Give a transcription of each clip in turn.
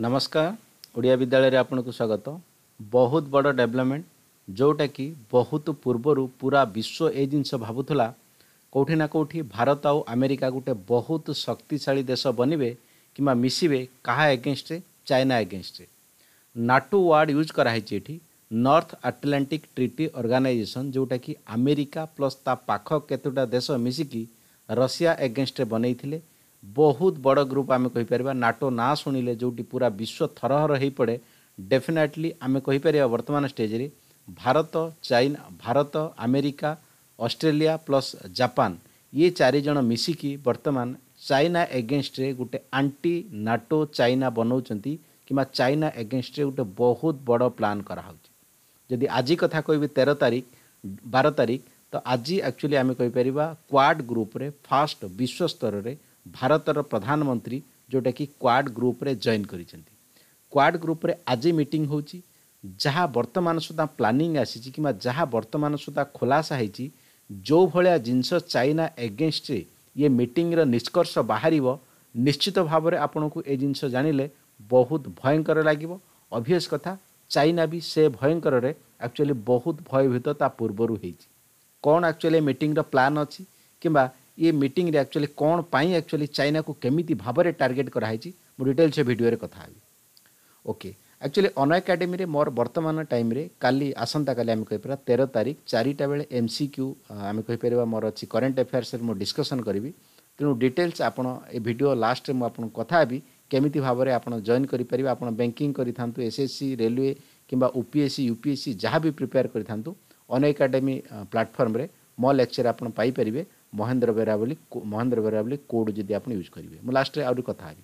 नमस्कार। ओडिया विद्यालय आपनकु स्वागत। बहुत बड़ डेवलपमेंट जोटा कि बहुत पूर्वर पूरा विश्व ए जिनस भावुला कौटी ना कौटी भारत आउ अमेरिका गोटे बहुत शक्तिशाली देश बनवे किमा मिसिबे कहा against China against. NATO word use कराई नॉर्थ अटलांटिक ट्रिटी ऑर्गेनाइजेशन जोटा कि अमेरिका प्लस ता पाख केतुटा देश मिसिकी रशिया एगेंस्ट बनई बहुत बड़ ग्रुप आम कहीपर। नाटो ना शुणिले जोटी पूरा विश्व थरहर हो पड़े। डेफिनेटली आम कहीपर वर्तमान stage Bharat China Bharat America Australia plus Japan ये चारि जण मिसिकी वर्तमान चाइना एगेंस्ट रे गुटे आंटी नाटो चाइना बनौचंती किमा चाइना एगेंस्ट रे गुटे बहुत बड़ प्लान करा होची। जदि आजि कथा कहबी 13 तारिख 12 तारिख तो आजि एक्चुअली आमे कहि परिबा क्वाड ग्रुप रे फास्ट विश्व स्तर रे भारत रो प्रधानमंत्री जोटा कि क्वाड ग्रुप रे जॉइन करिसेंती। क्वाड ग्रुप रे आजि मीटिंग होची जहा वर्तमान सुद्धा प्लानिंग आसीची किमा जहा वर्तमान सुद्धा खुलासा हेची जो भाया जिनस चाइना एगेंस्ट ये मीटिंग निष्कर्ष बाहर निश्चित भाव में आपन को ये जिनस जानिले बहुत भयंकर लगे। ऑब्वियस कथा चाइना भी से भयंकर रे एक्चुअली बहुत भयभीत ता पूर्वर होईची। कौन एक्चुअली मीटिंग रा प्लान अछि किबा ये मीटिंग रे एक्चुअली कौन पाई एक्चुअली चाइना को केमिति भाव में टार्गेट कराई मु डिटेल से वीडियो रे कथा आबी। ओके एक्चुअली अनएकाडेमी रे मोर वर्तमान टाइम रे काली आसंता काली आम कहीपर 13 तारिख 4टा बेले MCQ आम कहीपर मोर अच्छी करेन्ट अफेयर्स मो डिस्कसन करी तेणु डिटेल्स आपन ए वीडियो लास्ट रे मो आपन कथा भी केमिति भाव रे आपन जॉइन करि परिबा। आपन बैंकिंग करि थांतु SSC रेलवे किबा UPSC UPSC जहाँ भी प्रिपेयर करि थांतु अनएकाडेमी प्लेटफॉर्म रे मो लेक्चर आपन पाई परिबे। महेंद्र बेहरा बोली कोड जदी आपन यूज करिवे मो लास्ट रे आउरी कथा आबी।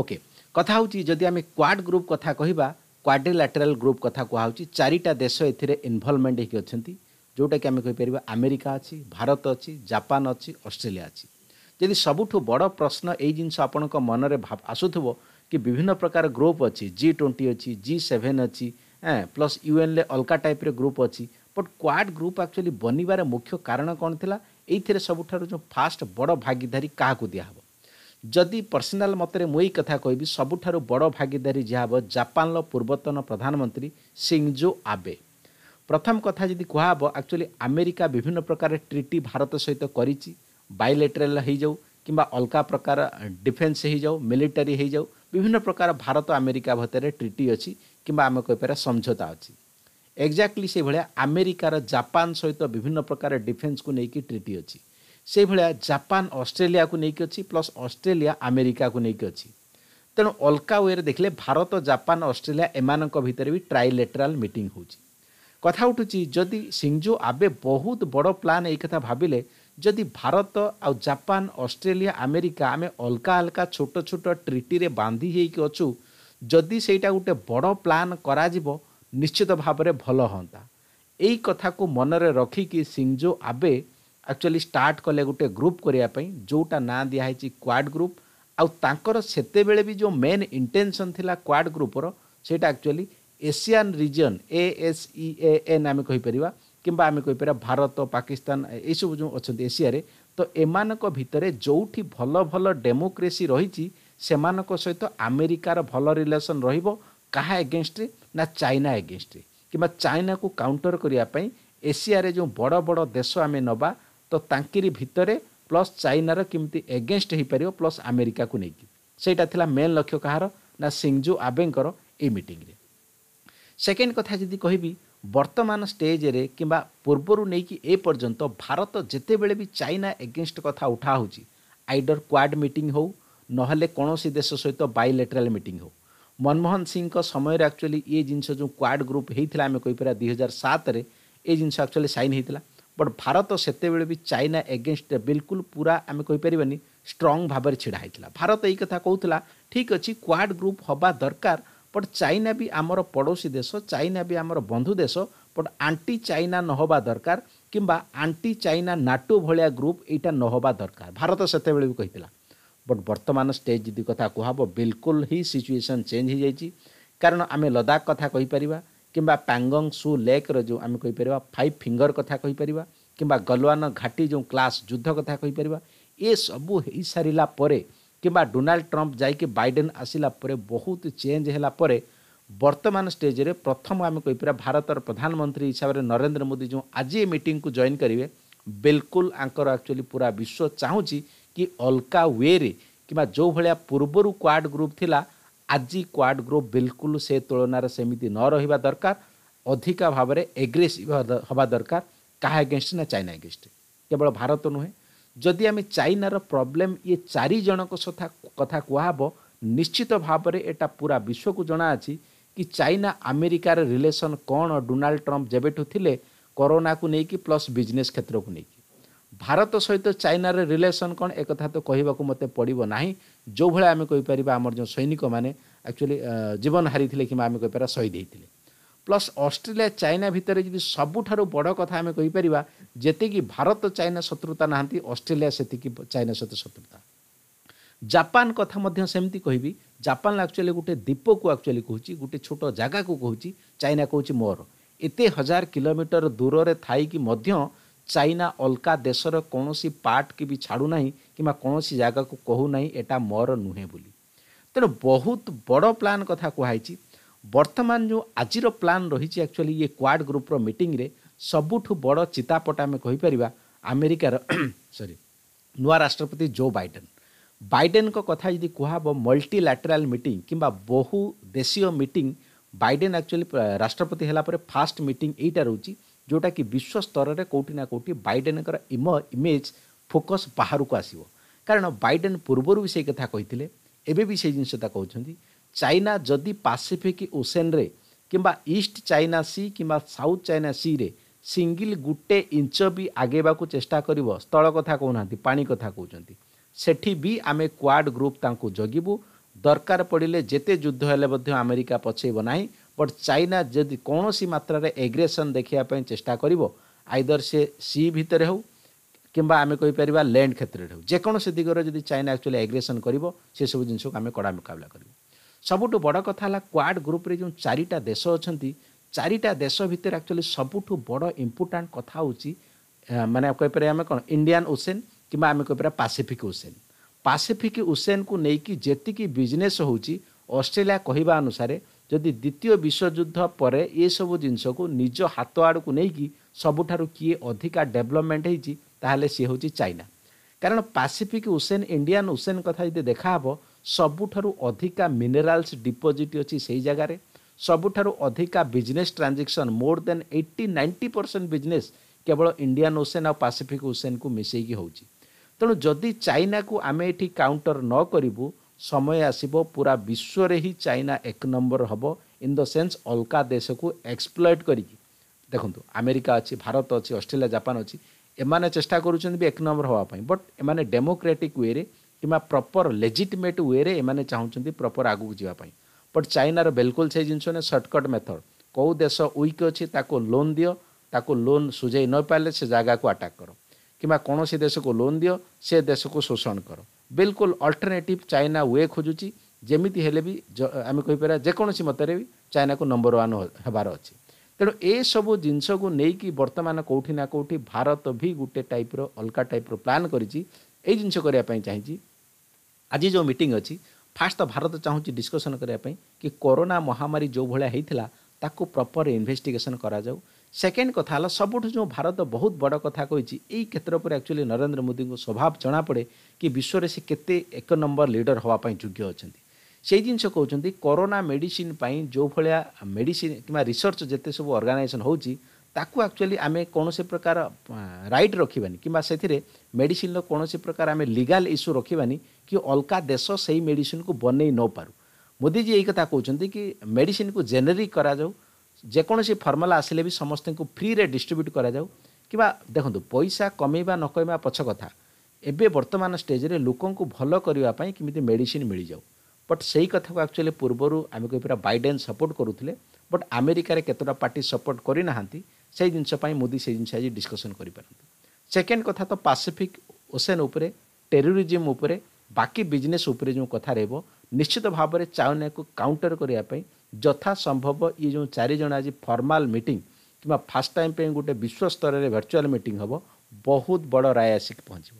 ओके कथा होची जदि आमे क्वाड ग्रुप कथा कहिबा क्वाड्रिलैटरल ग्रुप कथा कहा होची चारिटा देश एथिरे इन्वॉल्वमेंट हेकि अछंती जोटा कि आमे कहि परिबा अमेरिका अछि भारत अछि जापान अछि ऑस्ट्रेलिया अछि। जदि सबुठु बड़ प्रश्न एई जिंस आपन को मन रे आसुथबो कि विभिन्न प्रकार ग्रुप अछि G20 अछि G7 अछि प्लस UN ले अलका टाइप रे ग्रुप अछि बट क्वाड ग्रुप एक्चुअली बनिबार मुख्य कारण कोन थिला एथिरे सबुठार जो फास्ट बड़ भागीदारी काहा को दिया हबो। जदि पर्सनाल मतरे मुई कथा कहबी सबुठारु बड़ भागीदारी जे हबो जापान लो पूर्वतन प्रधानमंत्री शिंजो आबे। प्रथम कथा जदि कहबो एक्चुअली अमेरिका विभिन्न प्रकार ट्रिटी भारत सहित करिछि बायलैटरल हे जाऊ किबा अलका प्रकार डिफेंस हे जाऊ मिलिटरी हे जाऊ विभिन्न प्रकार भारत अमेरिका भतरे ट्रिटी अछि किबा हम कहि पारा समझौता अछि। एग्जैक्टली से भलिया अमेरिकार जापान सहित विभिन्न प्रकार डिफेंस को नेकी ट्रिटी अछि से भलिया जापान ऑस्ट्रेलिया को नेकी अछि प्लस ऑस्ट्रेलिया अमेरिका को नेकी अछि। तेणु अलका वेर देखले भारत जापान ऑस्ट्रेलिया एमानक भितर भी ट्राइलेटरल मीटिंग होछि। कथा उठुछि जदि शिंजो आबे बहुत बड़ प्लान एई कथा भाबिले जदि भारत आ जापान ऑस्ट्रेलिया अमेरिका आमे अलका अलका छोट छोट ट्रिटी रे बांधी हेई कि अछु जदि सेटा गुटे बड़ प्लान करा जिवो निश्चित भाव रे भलो होंता। एई कथा को मन रे रखी कि शिंजो आबे एक्चुअली स्टार्ट कले गोटे ग्रुप करने जोटा ना दिया है क्वाड ग्रुप आउ सेते बेले भी जो मेन इंटेंशन थिला क्वाड ग्रुपर सेटा एक्चुअली एशियन रीजन ASEAN आम कहीपर किंबा आम कहीपर भारत पाकिस्तान ये सब जो अच्छा एशिया रे तो एमानक भितरे जोठी भल भल डेमोक्रेसी रही सेमानक सहित अमेरिकार भल रिलेशन रहिबो कहा एगेंस्ट ना चाइना एगेंस्ट किंबा चाइना को काउंटर करिया पई एशिया रे जो बड़ बड़ देश आम नवा तो तांकिरी भितरे प्लस चाइनार किमती एगेंस्ट हो पार प्लस अमेरिका को लेकिन सेटा थिला मेन लक्ष्य कहार ना शिंजो आबेंकर ए मीटिंग रे। सेकेंड कथा जी कहबी वर्तमान स्टेज रे किबा पूर्वर नहींकि ए पर्यंत भारत जिते बेले भी चाइना एगेंस्ट कथा उठा होची आइडर क्वाड मीटिंग हो नहले कोनोसी देश सहित बायलैटरल मीटिंग हो। मनमोहन सिंह समय रे एक्चुअली ये जिनस जो क्वाड ग्रुप होता आम कहीपर 2007 रे ये जिनस एक्चुअली साइन होता बट भारत सेते बेले भी चाइना एगेंस्ट बिल्कुल पूरा आम कहीपरि स्ट्रंग भाव ढड़ा होता। भारत यही कथा कहूला ठीक अच्छे क्वाड ग्रुप हवा दरकार बट चाइना भी आमर पड़ोशी देश चाइना भी आमर बंधु देश बट आंटी चाइना नहबा दरकार किंबा आंटी चाइना नाटो भलिया ग्रुप एटा नहबा दरकार भारत सेते बेले भी कहितला बट वर्तमान स्टेज जदि कथा कहबो बिल्कुल ही सिचुएशन चेंज हो जाइए कारण आम लद्दाख कथा कहीपर किंबा पैंगोंग सू लेक रो जो आम कहीपर 5 फिंगर कथा कहीपर किंबा गलवान घाटी जो क्लास युद्ध कथा कहीपर ये सबू हो सारा किंबा डोनाल्ड ट्रंप जाइके बाइडेन आसिला परे बहुत चेंज हैला परे वर्तमान स्टेज रे प्रथम आम कहीपर भारतर प्रधानमंत्री हिसाब से नरेंद्र मोदी जो आज ये मीटिंग को जॉइन करेंगे बिल्कुल आंकर एक्चुअली पूरा विश्व चाहूँगी कि अलका वे रे कि जो भाया पूर्वर क्वाड ग्रुप थिला आज क्वाड ग्रुप बिल्कुल से तुलन सेमती न रहा दरकार अधिका भाव में एग्रेसिव हवा दरकार क्या एगेन्स्ट ना चाइना एगेन्स्ट केवल भारत नुहे जदि आम चाइनार प्रॉब्लम ये चारिज कथा कहब निश्चित भाव में एटा पूरा विश्व को जना अच्छी कि चाइना अमेरिकार रिलेशन कौन डोनाल्ड ट्रंप जबेठू थिले कोरोना को लेकिन प्लस बिजनेस क्षेत्र को लेकिन भारत सहित चाइनार रिलेशन कौन एक कथा तो कहवा मत पड़ो ना जो भाया आम कहीपर आमर जो सैनिक मैंने एक्चुअली जीवन हारी कि आम कहीपर शहीद होते प्लस ऑस्ट्रेलिया चाइना भितर जी सबुठारु बड़ कथा आम कहीपर जी भारत चाइना शत्रुता ना ऑस्ट्रेलिया से चाइना सहित शत्रुता जापान कथा सेमती कहबी जापान एक्चुअली गोटे द्वीप को एक्चुअली कहूँ गोटे छोट जगह को कहूँ चाइना कहूँ मोर एते हजार किलोमीटर दूर रे थाई कि चाइना अलका देशर कौन सी पार्ट की भी छाड़ूना कि कौन सी जगह को कहूना एटा मोर नुहे बोली तेणु बहुत बड़ प्लान कथा कहु बर्तमान जो आजिर प्लान रही एक्चुअली ये क्वाड ग्रुप रो मीटिंग रे सबुठु बड़ चितापट आम कहीपर अमेरिकार सॉरी नुआ राष्ट्रपति जो बाइडेन बाइडेन को कथा जी कहब मल्टीलैटरल मीटिंग किंबा बहु देशीय मीटिंग बाइडेन एक्चुअली राष्ट्रपति हला परे फास्ट मीटिंग एटा रहूची जोटा कि विश्व स्तर रे कोटी ना कोटी बाइडेन कर इमेज फोकस बाहर को आसीबो कारण बाइडेन पूर्वरु भी से कथा कहिथिले एबे भी से जिंसता कहउछंती चाइना जदि पैसिफिक ओशन रे किंबा ईस्ट चाइना सी किंबा साउथ चाइना सी रे सिंगल गुटे इंच भी आगेबा को चेष्टा करिवो स्थल कथा कहउनांती पानी कथा कहउछंती सेठी भी आमे क्वाड ग्रुप तांको जगिबू दरकार पड़े जेते युद्ध हेले अमेरिका पछेब ना बट चाइना जदि कौन सी मात्रा रे एग्रेसन देखापी चेष्टा करिवो आइदर से सी भितर हो किंबा आमे कहि परिबा लैंड क्षेत्र रे हो जेकोन से दिगरे जदि चाइना एक्चुअली एग्रेसन करिवो से सब जिंस को आमे कड़ा मुकाबला करिवो सबुठु बड़ कथा हला क्वाड ग्रुप रे जो चारिटा देश अछंती चारिटा देश भितर एक्चुअली सबुठु बड़ इंपोर्टेंट कथा होची माने कहि परिबा आमे कोन इंडियन ओशन किंबा आमे कहि परिबा पैसिफिक ओशन को लेकिन जेतिकी बिजनेस होची ऑस्ट्रेलिया कहवा अनुसार जदि द्वितीय विश्वयुद्ध पर ये सब जिनस को निज हाथ आड़ को लेकिन सबुठारु किए अधिका डेवलपमेंट होती ताहले सी होची चाइना कारण पैसिफिक ओशन इंडियन ओशन कथा जदि देखाहब सबुठारु अधिका मिनेराल्स डिपोजिट अच्छी से जगार सबुठारु अधिका business transaction more than 80-90% business केवल इंडियन ओशन और पैसिफिक ओशन को मिसेकी होची तेणु जदि चाइना को आम ये काउंटर न करूँ समय आसो पूरा विश्व रे ही चाइना एक नंबर हम इन द सेन्स अलका देश को एक्सप्लॉइट करिकी देखंतु अमेरिका अच्छी भारत अच्छी ऑस्ट्रेलिया जापान अच्छी एमाने चेष्टा करुछन भी एक नंबर होवाई बट एमाने डेमोक्रेटिक वे रे किमा प्रॉपर लेजिटिमेट वे रे एमाने चाहूँ प्रॉपर आगू जावाई बट चाइनार बिल्कुल से जिनस ने सर्टकट मेथड कौ देश वीक अच्छी ताको लोन दियो ताको लोन सुझाई न पाले से जगह को अटैक करो किमा कौन से देश को लोन दियो से देश को शोषण करो बिल्कुल अल्टरनेटिव चाइना वे खोजुची जमीती हेले भी आम कहीपर जेकोसी सी मतरे भी चाइना को नंबर वन होबार अच्छे तेणु ए सब जिनस को लेकिन बर्तमान कौटी ना कौटी भारत भी गोटे टाइप्र अलका टाइप्र प्लान करी जिनस चाहिए आज जो मीटिंग अच्छी फास्ट तो भारत चाहूँगी डिस्कसन करने कि कोरोना महामारी जो भाया ताको प्रॉपर इन्वेस्टिगेशन करा जाऊ सेकेंड कथा है सबुठ जो भारत बहुत बड़ कथा कही यही क्षेत्र पर एक्चुअली नरेंद्र मोदी को स्वभाव जना पड़े कि विश्व से केते एक नंबर लीडर होवाई योग्य अच्छा से जिनस कहते कोरोना मेडिसिन जो भाया मेडिसिन कि रिसर्च जिते सब ऑर्गेनाइजेशन होती एक्चुअली आम कौन से प्रकार राइट रखानी कि मेडिसिन कौन से प्रकार आम लीगल इश्यू रखानी कि अलका देश से मेडिसिन को बनई न पारू मोदी जी यही कथा कहते कि मेडिसिन को जेनेरिक करा जाऊ जेकोसी फर्मुला आसिले भी समस्त को फ्री रे डिस्ट्रीब्यूट करा जाऊ कि देखो पैसा कमेबा न कमेबा पछ कथा एबे वर्तमान स्टेज रे लोकों को भलो करिवा पई किमिति मेडिसिन मिल जाऊ बट सही कथा को एक्चुअली पूर्वरु आमे कोइ पूरा बाइडेन सपोर्ट करूथिले बट अमेरिका रे केतोटा पार्टी सपोर्ट करि नाहंती सेई जिंस पई मोदी सेई जिंस आज डिस्कशन करि परंतु सेकेंड कथा तो पैसिफिक ओशन उपरे टेररिज्म उपरे बाकी बिजनेस उपरे जो कथा रहबो निश्चित भाव में चाइना को काउंटर करिया पई जथा संभव ये जो चारिज आज फॉर्मल मीटिंग कि फास्ट टाइम पे गोटे विश्व स्तर रे वर्चुअल मीटिंग हम बहुत बड़ राय आसिक पहुँचब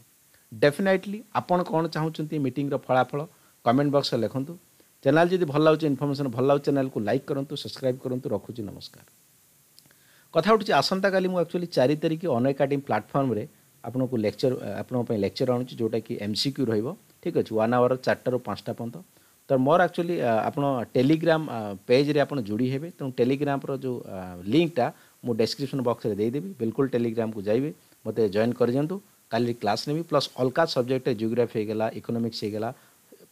डेफिनेटली आपण कौन चाहते मीटिंग फलाफल कमेंट बॉक्स लिखतु चैनल जब भल लगे इनफॉरमेशन भल लगे चैनल को लाइक करूँ सब्सक्राइब करूँ रखुची नमस्कार कथा उठी आसंता काली मु एक्चुअली 4 तारिख अनएकाडेमी प्लाटफर्म आपन को लेक्चर आपन लेक्चर आणुची जोटा कि एमसीक्यू रहिबो ठीक अछि 1 आवर 4 रो 5 टा पंत तो मोर एक्चुअली आपन टेलीग्राम पेज रे आपन जुड़ी हेबे तो टेलीग्राम रो जो लिंकटा मु डिस्क्रिप्शन बॉक्स रे देई देबी बिल्कुल टेलीग्राम को जाइबे मते जॉइन कर जंतु काली क्लास नेबी प्लस अलका सब्जेक्ट जियोग्राफी हेगला इकोनॉमिक्स हेगला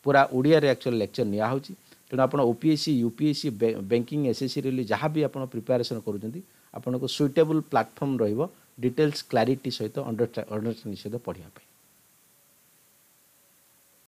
पूरा ओडिया रे एक्चुअल लेक्चर निया होची तेना आपन ओपीएससी यूपीएससी बैंकिंग एसएससी रे जहां भी आपन प्रिपरेशन करूजंती आपन को सुटेबल प्लेटफार्म रहिबो डिटेल्स क्लारिटी सहित अंडरस्टैंडिंग सहित पढ़ापी।